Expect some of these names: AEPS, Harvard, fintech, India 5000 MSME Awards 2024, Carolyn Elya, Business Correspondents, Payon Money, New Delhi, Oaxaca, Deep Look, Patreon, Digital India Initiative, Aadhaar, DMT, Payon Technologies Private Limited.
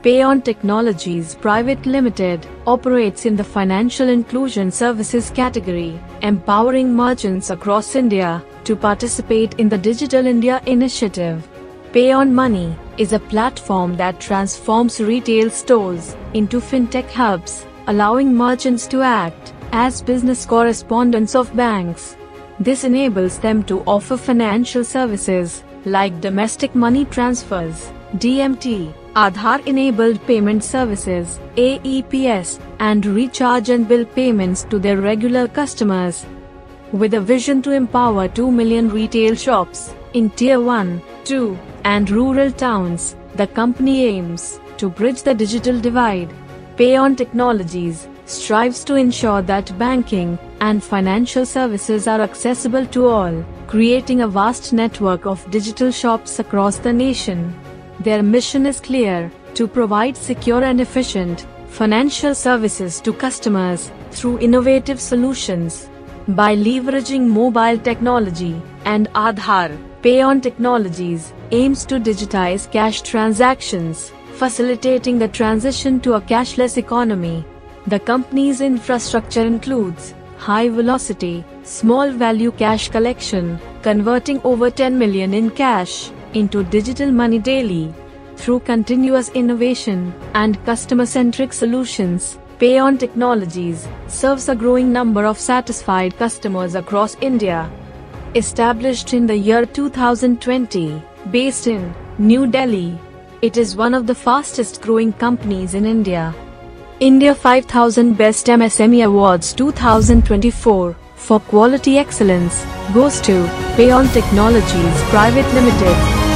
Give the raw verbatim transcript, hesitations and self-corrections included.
Payon Technologies Private Limited operates in the financial inclusion services category, empowering merchants across India to participate in the Digital India Initiative. Payon Money is a platform that transforms retail stores into fintech hubs, allowing merchants to act as business correspondents of banks. This enables them to offer financial services like domestic money transfers, D M T, Aadhaar-enabled payment services, A E P S, and recharge and bill payments to their regular customers. With a vision to empower two million retail shops in Tier one, two, and rural towns, the company aims to bridge the digital divide. Payon Technologies strives to ensure that banking and financial services are accessible to all, creating a vast network of digital shops across the nation. Their mission is clear: to provide secure and efficient financial services to customers through innovative solutions. By leveraging mobile technology and Aadhaar, Payon Technologies aims to digitize cash transactions, facilitating the transition to a cashless economy. The company's infrastructure includes high-velocity, small-value cash collection, converting over ten million in cash into digital money daily. Through continuous innovation and customer-centric solutions, Payon Technologies serves a growing number of satisfied customers across India. Established in the year two thousand twenty, based in New Delhi, it is one of the fastest-growing companies in India. India five thousand Best M S M E Awards twenty twenty-four for quality excellence goes to Payon Technologies Private Limited.